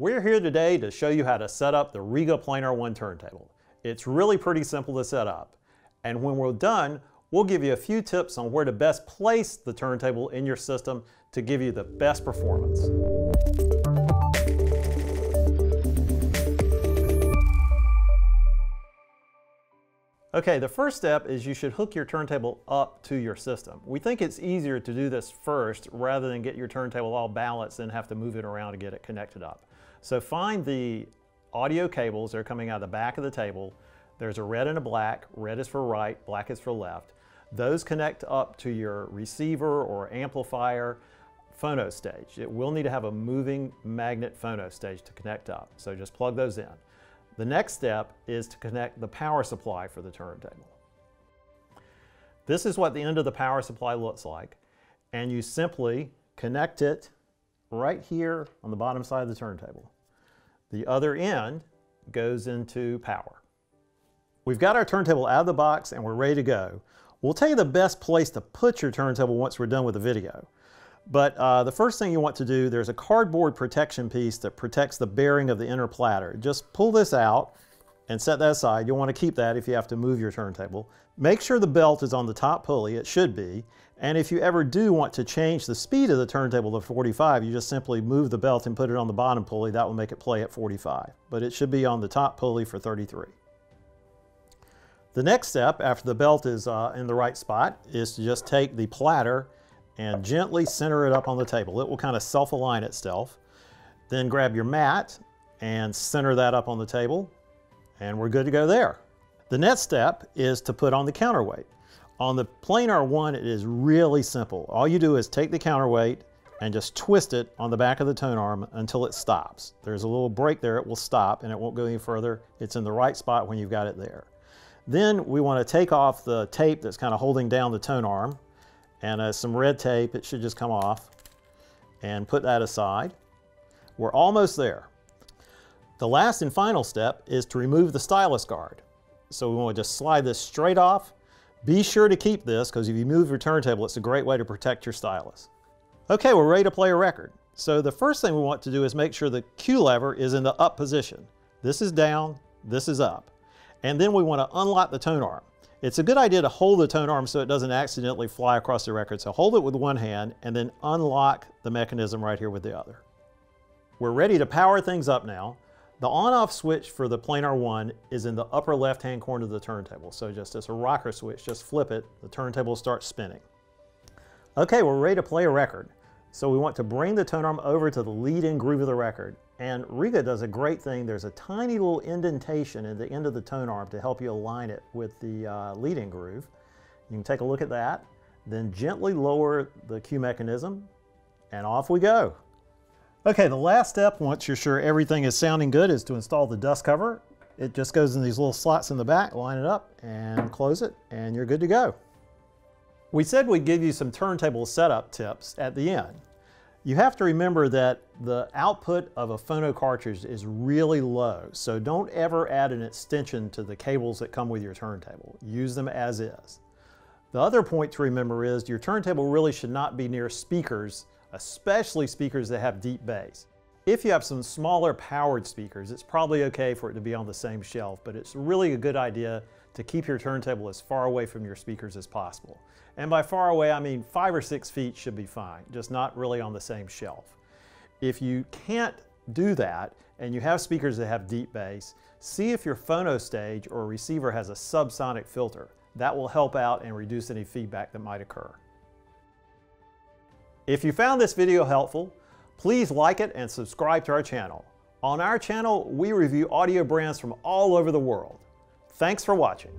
We're here today to show you how to set up the Rega Planar 1 turntable. It's really pretty simple to set up. And when we're done, we'll give you a few tips on where to best place the turntable in your system to give you the best performance. Okay, the first step is you should hook your turntable up to your system. We think it's easier to do this first rather than get your turntable all balanced and have to move it around to get it connected up. So find the audio cables. They're coming out of the back of the table. There's a red and a black. Red is for right, black is for left. Those connect up to your receiver or amplifier phono stage. It will need to have a moving magnet phono stage to connect up. So just plug those in. The next step is to connect the power supply for the turntable. This is what the end of the power supply looks like, and you simply connect it right here on the bottom side of the turntable. The other end goes into power. We've got our turntable out of the box and we're ready to go. We'll tell you the best place to put your turntable once we're done with the video. But the first thing you want to do, there's a cardboard protection piece that protects the bearing of the inner platter. Just pull this out and set that aside. You'll want to keep that if you have to move your turntable. Make sure the belt is on the top pulley. It should be. And if you ever do want to change the speed of the turntable to 45, you just simply move the belt and put it on the bottom pulley. That will make it play at 45. But it should be on the top pulley for 33. The next step, after the belt is in the right spot, is to just take the platter and gently center it up on the table. It will kind of self-align itself. Then grab your mat and center that up on the table, and we're good to go there. The next step is to put on the counterweight. On the Planar 1, it is really simple. All you do is take the counterweight and just twist it on the back of the tone arm until it stops. There's a little break there, it will stop and it won't go any further. It's in the right spot when you've got it there. Then we want to take off the tape that's kind of holding down the tone arm. And some red tape, it should just come off, and put that aside. We're almost there. The last and final step is to remove the stylus guard. So we want to just slide this straight off. Be sure to keep this, because if you move your turntable, it's a great way to protect your stylus. Okay, we're ready to play a record. So the first thing we want to do is make sure the cue lever is in the up position. This is down, this is up. And then we want to unlock the tone arm. It's a good idea to hold the tone arm so it doesn't accidentally fly across the record. So hold it with one hand and then unlock the mechanism right here with the other. We're ready to power things up now. The on-off switch for the Planar 1 is in the upper left-hand corner of the turntable. So just as a rocker switch, just flip it, the turntable starts spinning. Okay, we're ready to play a record. So we want to bring the tone arm over to the lead-in groove of the record. And Rega does a great thing. There's a tiny little indentation at the end of the tone arm to help you align it with the lead-in groove. You can take a look at that, then gently lower the cue mechanism, and off we go. Okay, the last step, once you're sure everything is sounding good, is to install the dust cover. It just goes in these little slots in the back, line it up, and close it, and you're good to go. We said we'd give you some turntable setup tips at the end. You have to remember that the output of a phono cartridge is really low, so don't ever add an extension to the cables that come with your turntable. Use them as is. The other point to remember is your turntable really should not be near speakers, especially speakers that have deep bass. If you have some smaller powered speakers, it's probably okay for it to be on the same shelf, but it's really a good idea to keep your turntable as far away from your speakers as possible. And by far away, I mean 5 or 6 feet should be fine, just not really on the same shelf. If you can't do that and you have speakers that have deep bass, see if your phono stage or receiver has a subsonic filter. That will help out and reduce any feedback that might occur. If you found this video helpful, please like it and subscribe to our channel. On our channel, we review audio brands from all over the world. Thanks for watching.